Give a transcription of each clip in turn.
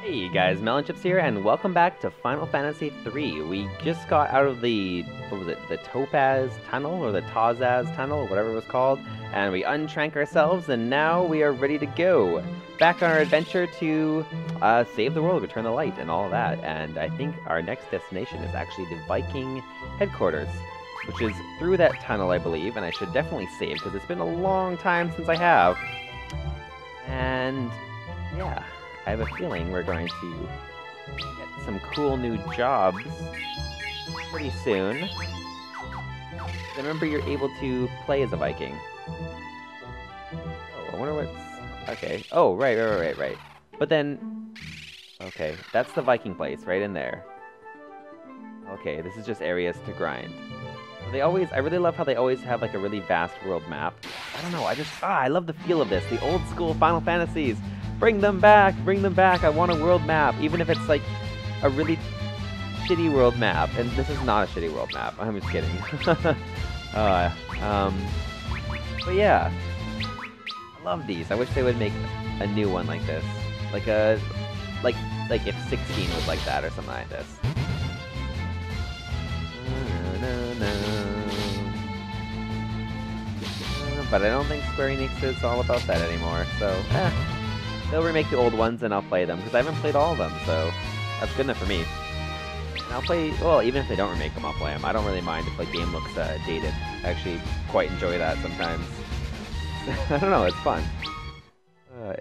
Hey guys, Melonchips here, and welcome back to Final Fantasy III. We just got out of the, what was it, the Topaz Tunnel, or the Tazaz Tunnel, whatever it was called, and we untrank ourselves, and now we are ready to go. Back on our adventure to save the world, return the light, and all that, and I think our next destination is actually the Viking Headquarters, which is through that tunnel, I believe, and I should definitely save, because it's been a long time since I have. And, yeah. I have a feeling we're going to get some cool new jobs pretty soon. Remember, you're able to play as a Viking. Oh, I wonder what's... Okay. Oh, right. But then... Okay, that's the Viking place, right in there. Okay, this is just areas to grind. They always... I really love how they always have, like, a really vast world map. I don't know, I just... Ah, I love the feel of this. The old school Final Fantasies. Bring them back! Bring them back! I want a world map! Even if it's, like, a really shitty world map. And this is not a shitty world map. I'm just kidding. But yeah. I love these. I wish they would make a new one like this. Like a... Like if 16 was like that or something like this. But I don't think Square Enix is all about that anymore, so... They'll remake the old ones and I'll play them, because I haven't played all of them, so that's good enough for me. And I'll play, well, even if they don't remake them, I'll play them. I don't really mind if the game looks dated. I actually quite enjoy that sometimes. I don't know, it's fun.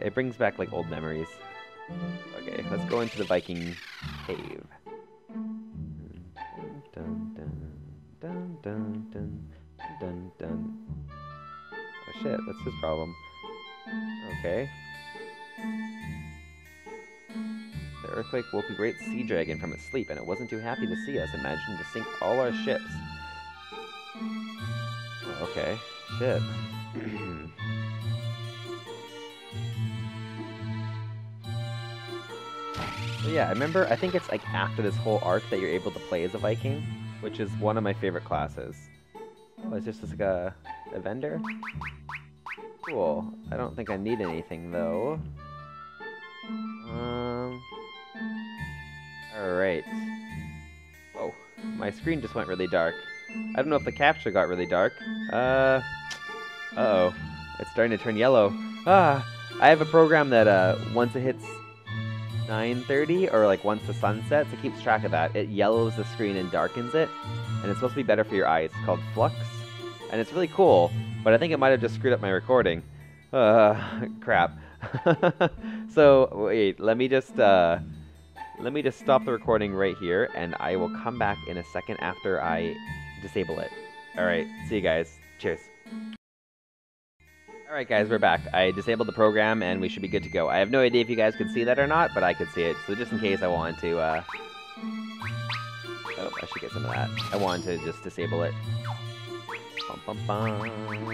It brings back, like, old memories. Okay, let's go into the Viking cave. Oh shit, that's his problem. Okay. The earthquake woke a great sea dragon from its sleep, and it wasn't too happy to see us, imagining to sink all our ships. Okay, shit. So yeah, I remember, I think it's like after this whole arc that you're able to play as a Viking, which is one of my favorite classes. Oh, it's just like a vendor? Cool. I don't think I need anything, though. Alright. Oh, my screen just went really dark. I don't know if the capture got really dark. Uh-oh. It's starting to turn yellow. Ah! I have a program that, once it hits 9:30, or, like, once the sun sets, it keeps track of that. It yellows the screen and darkens it, and it's supposed to be better for your eyes. It's called Flux, and it's really cool, but I think it might have just screwed up my recording. Crap. So, wait, let me just stop the recording right here, and I will come back in a second after I disable it. Alright, see you guys. Cheers. Alright guys, we're back. I disabled the program, and we should be good to go. I have no idea if you guys could see that or not, but I could see it, so just in case I wanted to, Oh, I should get some of that. I wanted to just disable it. Bum, bum, bum.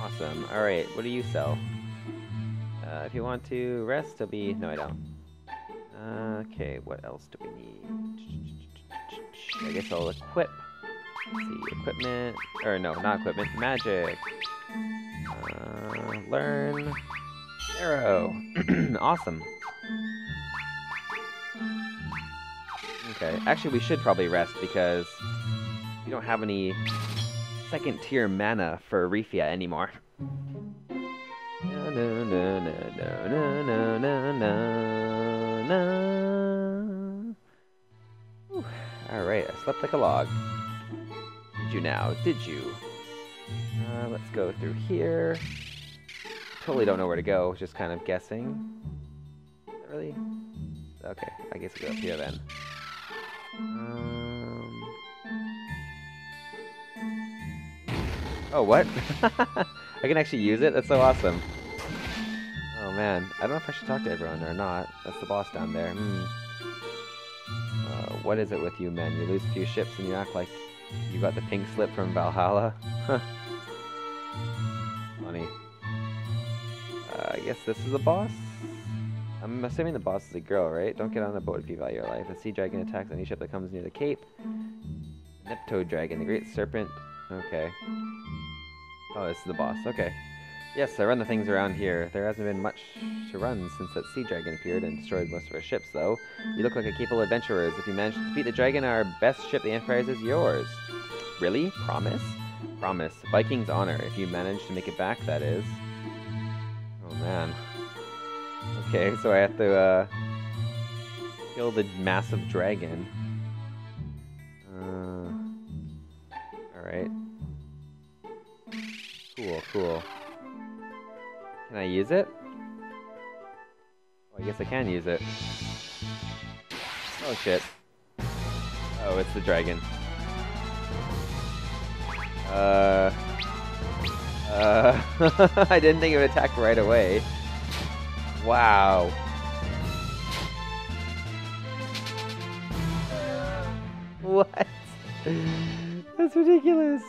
Awesome. Alright, what do you sell? If you want to rest, it'll be... No, I don't. Okay, what else do we need? I guess I'll equip. Let's see, equipment... Or no, not equipment. Magic. Learn. Arrow. Awesome. Okay, actually we should probably rest, because... we don't have any second tier mana for Refia anymore. Alright, I slept like a log. Did you now? Did you? Let's go through here. Totally don't know where to go, just kind of guessing. Not really? Okay, I guess we'll go up here then. Oh, what? I can actually use it? That's so awesome. Oh, man. I don't know if I should talk to everyone or not. That's the boss down there. What is it with you, men? You lose a few ships and you act like you got the pink slip from Valhalla? Huh. Funny. I guess this is the boss? I'm assuming the boss is a girl, right? Don't get on the boat if you value your life. A sea dragon attacks any ship that comes near the cape. Neptune Dragon, the Great Serpent. Okay. Oh, this is the boss. Okay. Yes, I run the things around here. There hasn't been much to run since that sea dragon appeared and destroyed most of our ships, though. You look like a capable adventurers. If you manage to defeat the dragon, our best ship, the Enterprise, is yours. Really? Promise? Promise. Viking's honor. If you manage to make it back, that is. Oh, man. Okay, so I have to, kill the massive dragon. Alright. Cool, cool. Can I use it? Oh, I guess I can use it. Oh shit. Oh, it's the dragon. I didn't think it would attack right away. Wow. What? That's ridiculous.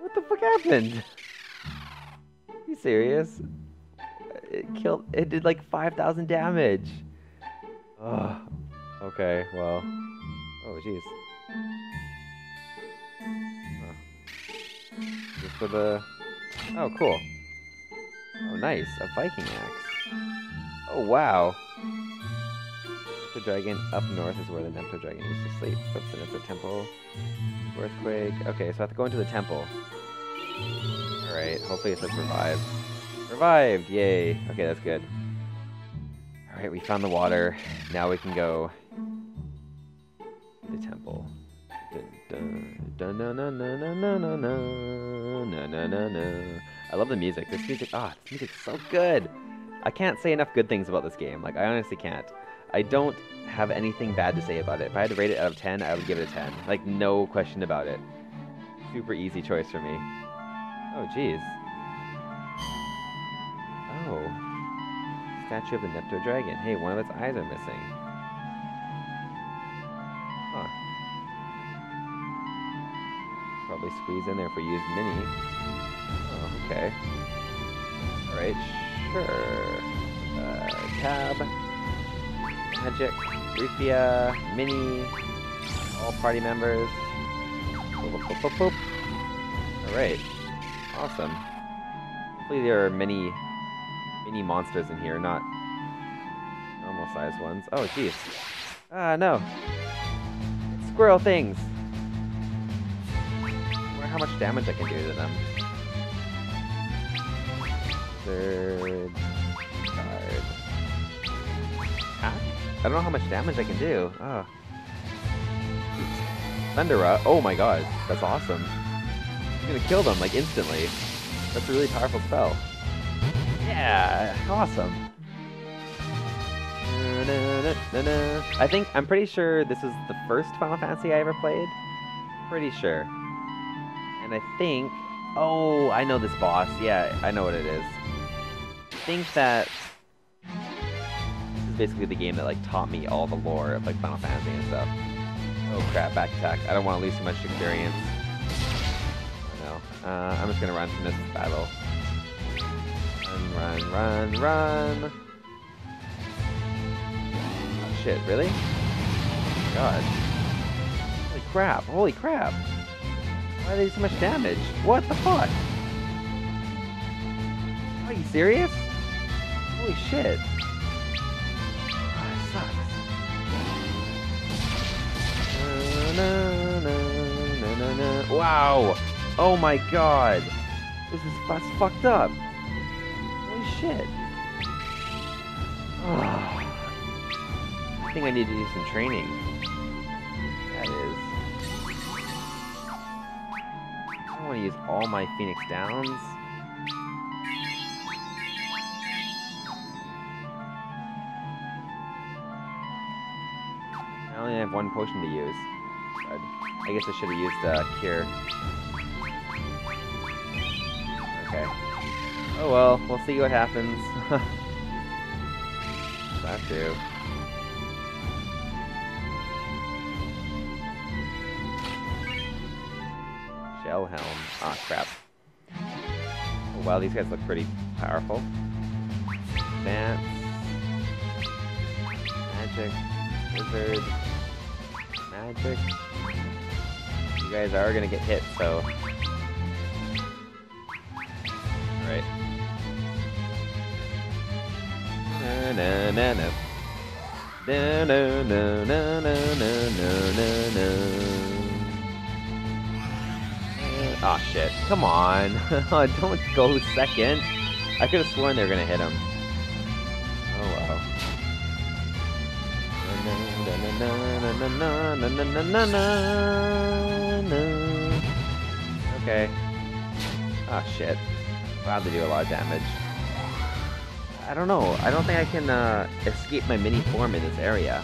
What the fuck happened? Are you serious? It did like 5,000 damage. Ugh. Okay, well. Oh, jeez. Oh. Just for the... Oh, cool. Oh, nice. A Viking axe. Oh, wow. The dragon up north is where the Neptune Dragon used to sleep. What's in the temple? Earthquake. Okay, so I have to go into the temple. Alright, hopefully it says revive. Revived! Yay! Okay, that's good. Alright, we found the water. Now we can go to the temple. I love the music. This music, this music's so good! I can't say enough good things about this game. Like, I honestly can't. I don't have anything bad to say about it. If I had to rate it out of 10, I would give it a 10. Like, no question about it. Super easy choice for me. Oh, jeez. Oh. Statue of the Neptune Dragon. Hey, one of its eyes are missing. Huh. Probably squeeze in there if we use Mini. Oh, okay. Alright, sure. Tab. Magic, Graphia, Mini, all party members. Alright. Awesome. Hopefully there are many monsters in here, not normal sized ones. Oh jeez. No. Squirrel things. I wonder how much damage I can do to them. Third card. Attack? I don't know how much damage I can do. Oh. Thundera. Oh my god. That's awesome. I'm gonna kill them, like, instantly. That's a really powerful spell. Yeah! Awesome! I think, I'm pretty sure this is the first Final Fantasy I ever played. Pretty sure. And I think... Oh, I know this boss. Yeah, I know what it is. I think that... basically the game that like taught me all the lore of like Final Fantasy and stuff. Oh crap, back attack. I don't want to lose too much experience. Oh no. I'm just gonna run from this battle. Run. Oh shit, really? Oh my god. Holy crap. Why are they doing so much damage? What the fuck? Are you serious? Holy shit. Wow! Oh my god! That's fucked up! Holy shit! Oh. I think I need to do some training. That is... I want to use all my Phoenix Downs. I only have one potion to use. I guess I should have used Cure. Okay. Oh well, we'll see what happens. That too. Shellhelm. Ah, crap. Oh, wow, these guys look pretty powerful. Dance. Magic. Wizard. Magic. You guys are gonna get hit, so. Right. Na na na na. Na na na na na na na na. Aw, oh, shit. Come on. Don't go second. I could have sworn they were gonna hit him. Oh, well. Okay. Ah, oh, shit. Wow, they do a lot of damage. I don't know. I don't think I can escape my mini form in this area.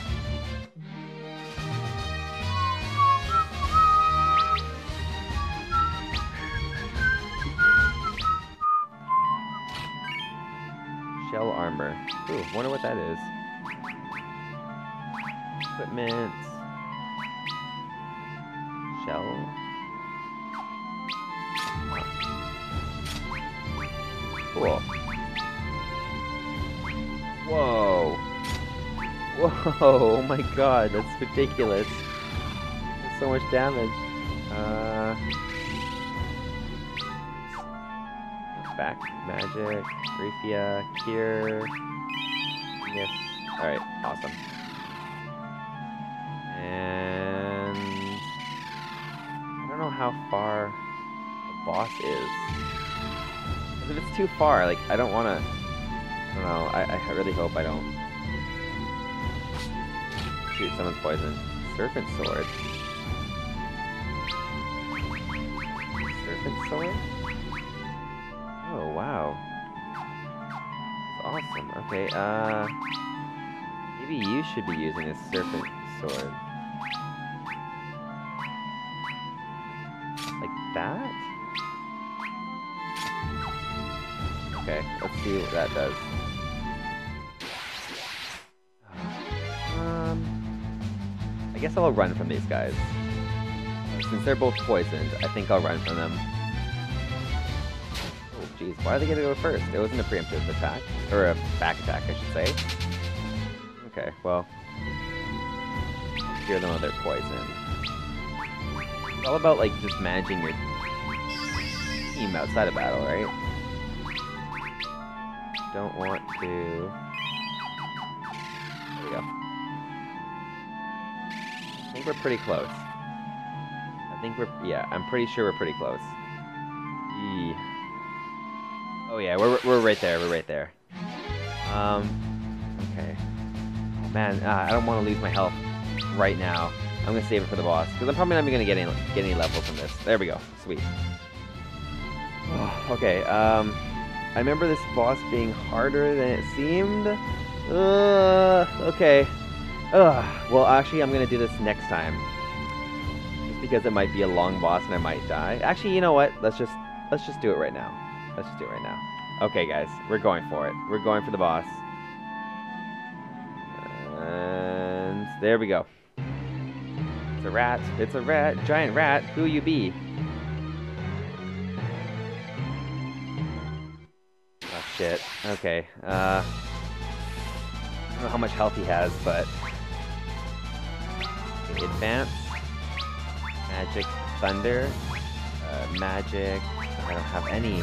Shell armor. Ooh, wonder what that is. Equipment. Shell. Cool. Whoa. Whoa, oh my god, that's ridiculous. That's so much damage. Back magic, Graphia, cure. Yes. Alright, awesome. And I don't know how far the boss is. If it's too far, like I don't wanna, I don't know, I really hope I don't shoot someone's poison. Serpent sword. Serpent sword? Oh, wow. That's awesome. Okay, maybe you should be using a serpent sword. Like that? Okay, let's see what that does. I guess I'll run from these guys. Since they're both poisoned, I think I'll run from them. Why are they gonna go first? It wasn't a preemptive attack. Or a back attack, I should say. Okay, well. Cure them with their poison. It's all about, like, just managing your team outside of battle, right? Don't want to. There we go. I think we're pretty close. I think we're. Yeah, I'm pretty sure we're pretty close. Eee. Oh yeah, we're right there, we're right there. Okay. Oh man, I don't want to lose my health right now. I'm going to save it for the boss, because I'm probably not even going to get any levels from this. There we go, sweet. Oh, okay, I remember this boss being harder than it seemed. Okay. Well, actually, I'm going to do this next time. Just because it might be a long boss and I might die. Actually, you know what, let's just do it right now. Let's just do it right now. Okay, guys. We're going for it. We're going for the boss. And there we go. It's a rat. It's a rat. Giant rat. Who you be? Oh, shit. Okay. I don't know how much health he has, but... Okay, advance. Magic. Thunder. Magic. I don't have any...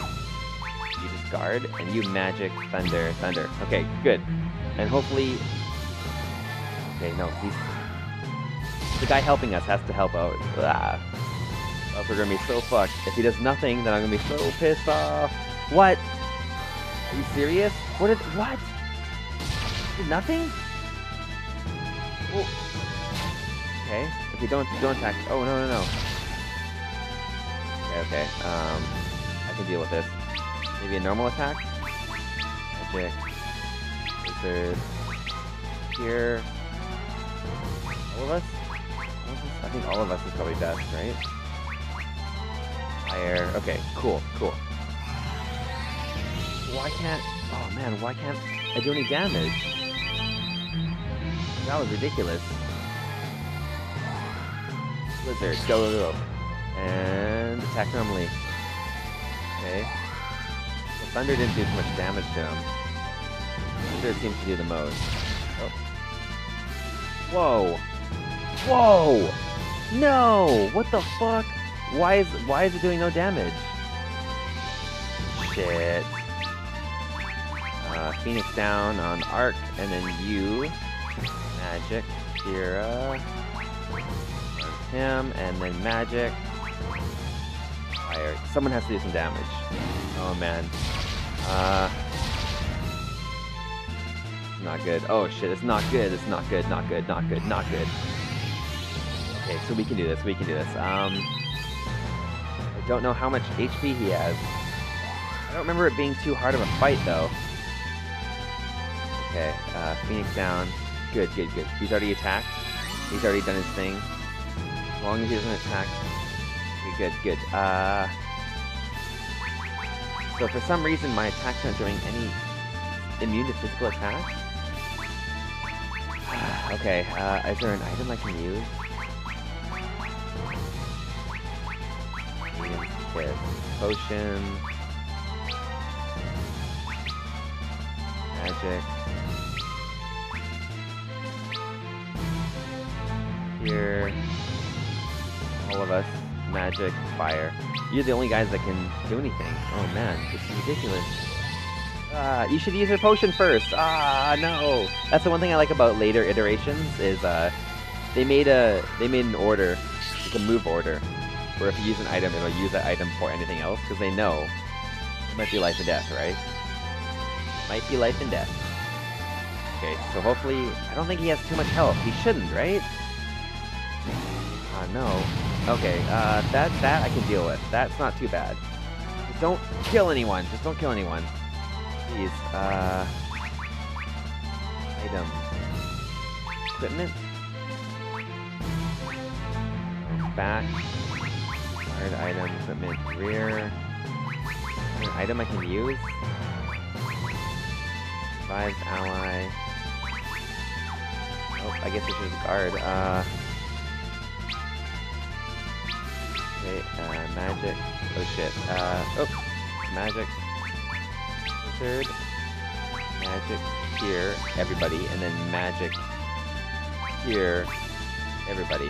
You discard, and you magic, thunder, thunder. Okay, good. And hopefully... Okay, no, he's... The guy helping us has to help out. Ah. Oh, we're gonna be so fucked. If he does nothing, then I'm gonna be so pissed off. What? Are you serious? What is... What? He did nothing? Oh. Okay. Okay, don't attack. Oh, no, no, no. Okay, okay. I can deal with this. Maybe a normal attack? Magic. Lizard. Here. All of us? I think all of us is probably best, right? Fire. Okay, cool, cool. Why can't... Oh man, why can't I do any damage? That was ridiculous. Lizard, go, go, go. And attack normally. Okay. Thunder didn't do too much damage to him. Thunder seems to do the most. Oh. Whoa! Whoa! No! What the fuck? Why is it doing no damage? Shit. Phoenix down on Arc, and then you. Magic. Kira. Him, and then magic. Fire. Someone has to do some damage. Oh man. Not good. Oh shit, it's not good. It's not good, not good, not good, not good. Okay, so we can do this, we can do this. I don't know how much HP he has. I don't remember it being too hard of a fight though. Okay, Phoenix down. Good, good, good. He's already attacked. He's already done his thing. As long as he doesn't attack. Okay, good, good. So for some reason my attacks aren't doing any immune to physical attacks. Okay, is there an item I can use? With potion. Magic. Here. All of us. Magic. Fire. You're the only guys that can do anything. Oh man, this is ridiculous. You should use your potion first. Ah, no. That's the one thing I like about later iterations is they made an order, like a move order, where if you use an item, it'll use that item for anything else because they know it might be life and death, right? Might be life and death. Okay, so hopefully, I don't think he has too much health. He shouldn't, right? Ah, no. Okay, that I can deal with. That's not too bad. Just don't kill anyone. Just don't kill anyone. Jeez, item. Equipment. Back. Hard item, equipment, rear. An item I can use. Revive ally. Oh, I guess this is guard. Okay, magic. Oh shit. Magic. Third. Magic here, everybody, and then magic here, everybody.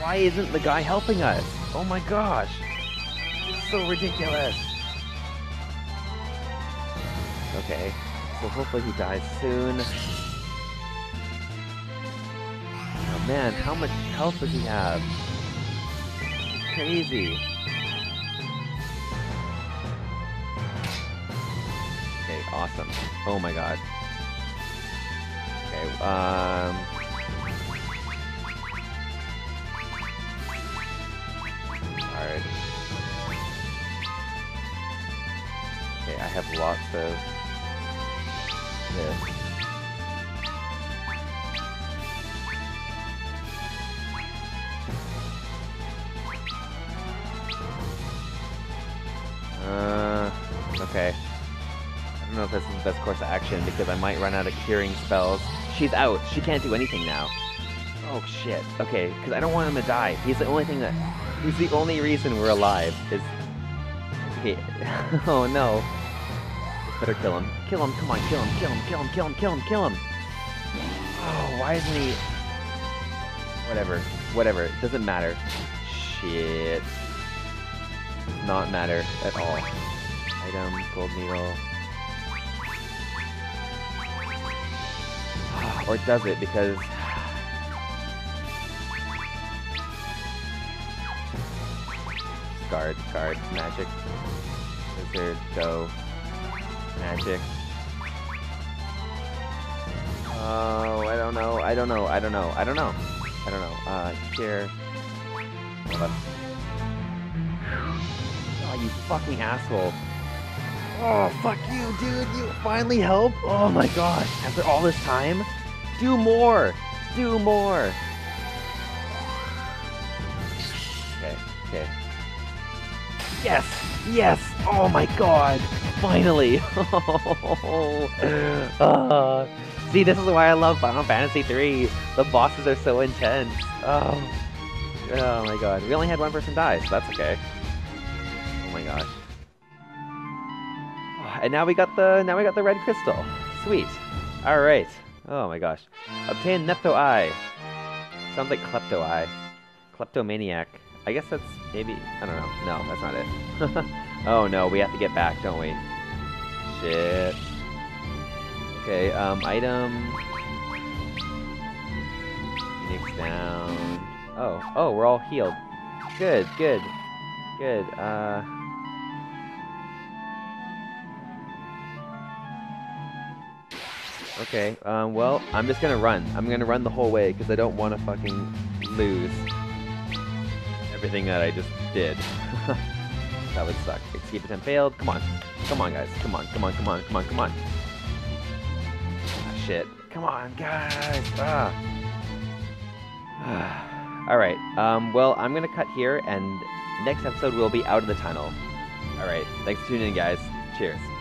Why isn't the guy helping us? Oh my gosh. It's so ridiculous. Okay, so hopefully he dies soon. Oh man, how much health does he have? It's crazy. Awesome. Oh my god. Okay, Alright. Okay, I have lots of this. Okay. I don't know if this is the best course of action because I might run out of curing spells. She's out. She can't do anything now. Oh shit. Okay, because I don't want him to die. He's the only reason we're alive. Is okay. Oh no. Better kill him. Kill him. Come on. Kill him. Kill him. Kill him. Kill him. Kill him. Kill him. Oh, why isn't he? Whatever. Whatever. It doesn't matter. Shit. Does not matter at all. Item. Gold needle. Or does it? Because guard, magic, lizard, go, magic. Oh, I don't know. Here. Oh, you fucking asshole. Oh, fuck you, dude. You finally help? Oh my gosh. After all this time? Do more! Do more! Okay, okay. Yes! Yes! Oh my god! Finally! See, this is why I love Final Fantasy III. The bosses are so intense. Oh my god. We only had one person die, so that's okay. Oh my gosh. And now we got the red crystal. Sweet. Alright. Oh my gosh. Obtain Neptune Eye. Sounds like Klepto-Eye. Kleptomaniac. I guess that's maybe... I don't know. No, that's not it. Oh no, we have to get back, don't we? Shit. Okay, item... Phoenix down... Oh, oh, we're all healed. Good, good. Good, Okay, well, I'm just gonna run. I'm gonna run the whole way, because I don't want to fucking lose everything that I just did. That would suck. Escape attempt failed. Come on. Come on, guys. Come on, come on, come on, come on, come on. Ah, shit. Come on, guys. Ah. Alright, well, I'm gonna cut here, and next episode we'll be out of the tunnel. Alright, thanks for tuning in, guys. Cheers.